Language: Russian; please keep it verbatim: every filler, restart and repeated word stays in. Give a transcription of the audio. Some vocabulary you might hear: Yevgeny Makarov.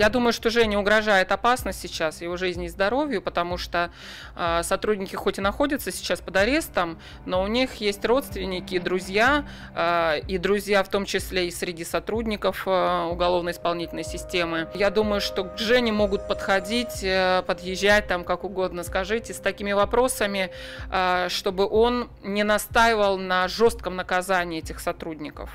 Я думаю, что Жене угрожает опасность сейчас его жизни и здоровью, потому что э, сотрудники хоть и находятся сейчас под арестом, но у них есть родственники и друзья, э, и друзья в том числе и среди сотрудников э, уголовно-исполнительной системы. Я думаю, что к Жене могут подходить, э, подъезжать там как угодно, скажите, с такими вопросами, э, чтобы он не настаивал на жестком наказании этих сотрудников.